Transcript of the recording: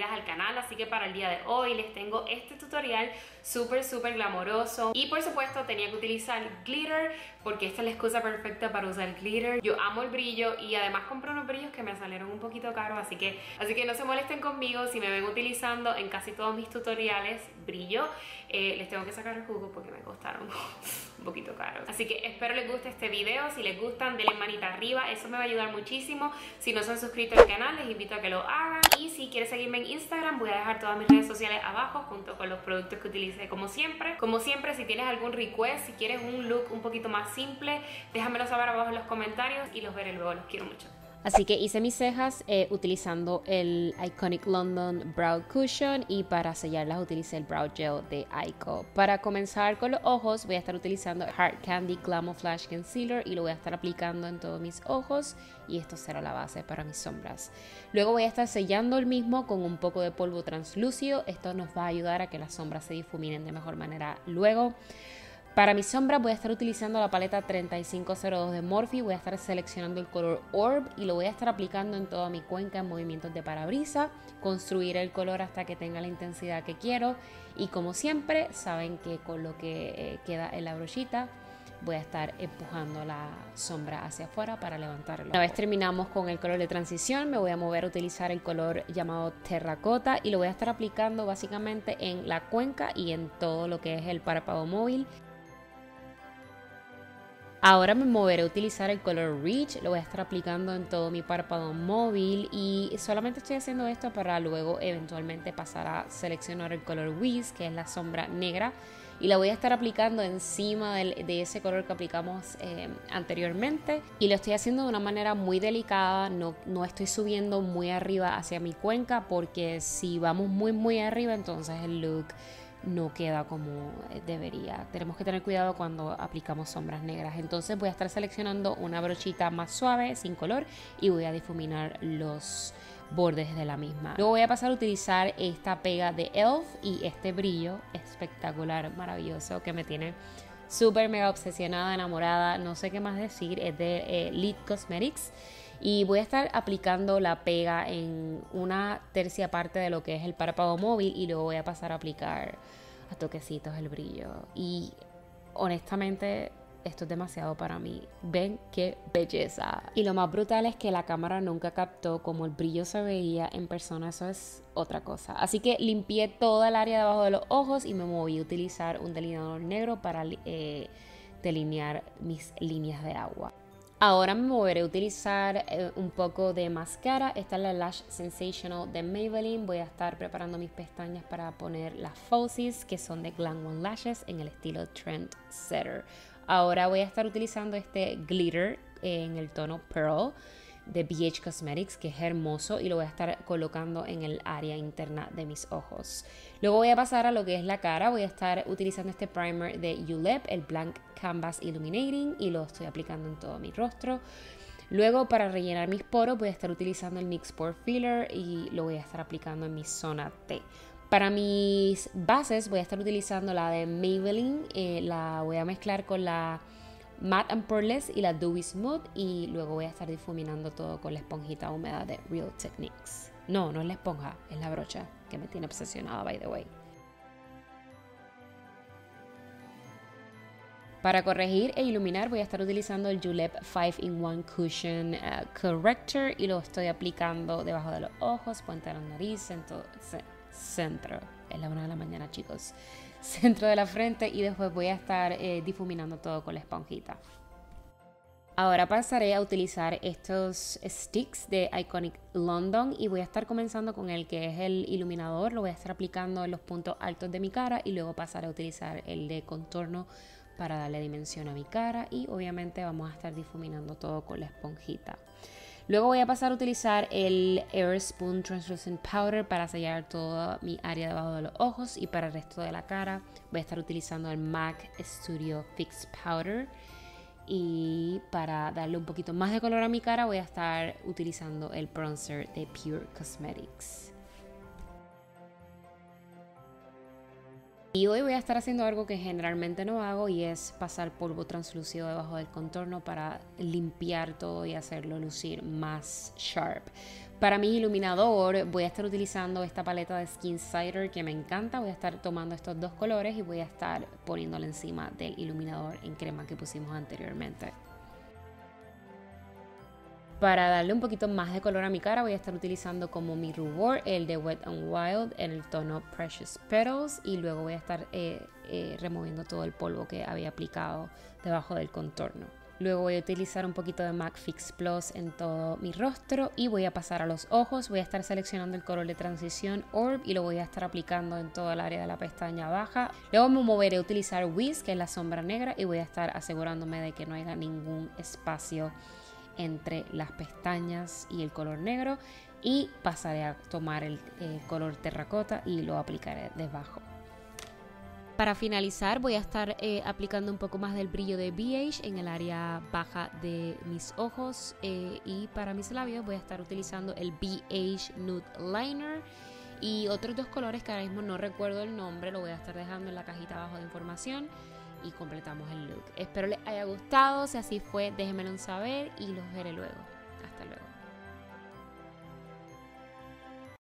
suscribieras al canal. Así que para el día de hoy les tengo este tutorial súper súper glamoroso. Y por supuesto tenía que utilizar glitter, porque esta es la excusa perfecta para usar glitter. Yo amo el brillo y además compré unos brillos que me salieron un poquito caros, así que no se molesten conmigo si me ven utilizando en casi todos mis tutoriales brillo. Les tengo que sacar el jugo porque me costaron un poquito caros. Así que espero les guste este video. Si les gustan, denle manita arriba, eso me va a ayudar muchísimo. Si no se han suscrito al canal, les invito a que lo hagan. Y si quieres seguirme en Instagram, voy a dejar todas mis redes sociales abajo junto con los productos que utilicé como siempre. Si tienes algún request, si quieres un look un poquito más simple, déjamelo saber abajo en los comentarios y los veré luego. Los quiero mucho. Así que hice mis cejas utilizando el Iconic London Brow Cushion, y para sellarlas utilicé el Brow Gel de Ico. Para comenzar con los ojos, voy a estar utilizando el Hard Candy Glamouflage Concealer y lo voy a estar aplicando en todos mis ojos, y esto será la base para mis sombras. Luego voy a estar sellando el mismo con un poco de polvo translúcido. Esto nos va a ayudar a que las sombras se difuminen de mejor manera luego. Para mi sombra voy a estar utilizando la paleta 3502 de Morphe. Voy a estar seleccionando el color Orb y lo voy a estar aplicando en toda mi cuenca en movimientos de parabrisa. Construir el color hasta que tenga la intensidad que quiero. Y como siempre, saben que con lo que queda en la brochita voy a estar empujando la sombra hacia afuera para levantarlo. Una vez terminamos con el color de transición, me voy a mover a utilizar el color llamado terracota y lo voy a estar aplicando básicamente en la cuenca y en todo lo que es el párpado móvil. Ahora me moveré a utilizar el color Reach, lo voy a estar aplicando en todo mi párpado móvil, y solamente estoy haciendo esto para luego eventualmente pasar a seleccionar el color Wiz, que es la sombra negra, y la voy a estar aplicando encima de ese color que aplicamos anteriormente, y lo estoy haciendo de una manera muy delicada. No estoy subiendo muy arriba hacia mi cuenca, porque si vamos muy arriba, entonces el look no queda como debería. Tenemos que tener cuidado cuando aplicamos sombras negras. Entonces voy a estar seleccionando una brochita más suave, sin color, y voy a difuminar los bordes de la misma. Luego voy a pasar a utilizar esta pega de ELF y este brillo espectacular, maravilloso, que me tiene súper mega obsesionada, enamorada, no sé qué más decir. Es de Lit Cosmetics. Y voy a estar aplicando la pega en una tercia parte de lo que es el párpado móvil, y luego voy a pasar a aplicar a toquecitos el brillo. Y honestamente, esto es demasiado para mí. Ven qué belleza. Y lo más brutal es que la cámara nunca captó cómo el brillo se veía en persona. Eso es otra cosa. Así que limpié toda el área debajo de los ojos y me moví a utilizar un delineador negro para delinear mis líneas de agua. Ahora me moveré a utilizar un poco de mascara. Esta es la Lash Sensational de Maybelline. Voy a estar preparando mis pestañas para poner las falsies, que son de Glam One Lashes en el estilo Trend Setter. Ahora voy a estar utilizando este glitter en el tono Pearl de BH Cosmetics, que es hermoso, y lo voy a estar colocando en el área interna de mis ojos. Luego voy a pasar a lo que es la cara. Voy a estar utilizando este primer de Julep, el Blank Canvas Illuminating, y lo estoy aplicando en todo mi rostro. Luego, para rellenar mis poros, voy a estar utilizando el NYX Pore Filler y lo voy a estar aplicando en mi zona T. Para mis bases voy a estar utilizando la de Maybelline, la voy a mezclar con la Matte and Pearless y la Dewy Smooth, y luego voy a estar difuminando todo con la esponjita húmeda de Real Techniques. No es la esponja, es la brocha, que me tiene obsesionada, by the way. Para corregir e iluminar voy a estar utilizando el Julep 5 in 1 Cushion Corrector, y lo estoy aplicando debajo de los ojos, puente de la nariz, entonces centro, es la 1 de la mañana, chicos, centro de la frente, y después voy a estar difuminando todo con la esponjita. Ahora pasaré a utilizar estos sticks de Iconic London y voy a estar comenzando con el que es el iluminador. Lo voy a estar aplicando en los puntos altos de mi cara, y luego pasaré a utilizar el de contorno para darle dimensión a mi cara, y obviamente vamos a estar difuminando todo con la esponjita. Luego voy a pasar a utilizar el Airspun Translucent Powder para sellar toda mi área debajo de los ojos, y para el resto de la cara voy a estar utilizando el MAC Studio Fix Powder, y para darle un poquito más de color a mi cara voy a estar utilizando el bronzer de Pur Cosmetics. Y hoy voy a estar haciendo algo que generalmente no hago, y es pasar polvo translúcido debajo del contorno para limpiar todo y hacerlo lucir más sharp. Para mi iluminador voy a estar utilizando esta paleta de Skinsider que me encanta. Voy a estar tomando estos dos colores y voy a estar poniéndolo encima del iluminador en crema que pusimos anteriormente. Para darle un poquito más de color a mi cara voy a estar utilizando como mi rubor el de Wet n Wild en el tono Precious Petals y luego voy a estar removiendo todo el polvo que había aplicado debajo del contorno. Luego voy a utilizar un poquito de MAC Fix Plus en todo mi rostro y voy a pasar a los ojos. Voy a estar seleccionando el color de transición Orb y lo voy a estar aplicando en todo el área de la pestaña baja. Luego me moveré a utilizar Wiz, que es la sombra negra, y voy a estar asegurándome de que no haya ningún espacio entre las pestañas y el color negro, y pasaré a tomar el color terracota y lo aplicaré debajo. Para finalizar voy a estar aplicando un poco más del brillo de BH en el área baja de mis ojos, y para mis labios voy a estar utilizando el BH Nude Liner y otros dos colores que ahora mismo no recuerdo el nombre. Lo voy a estar dejando en la cajita abajo de información y completamos el look. Espero les haya gustado. Si así fue, déjenmelo saber y los veré luego. Hasta luego.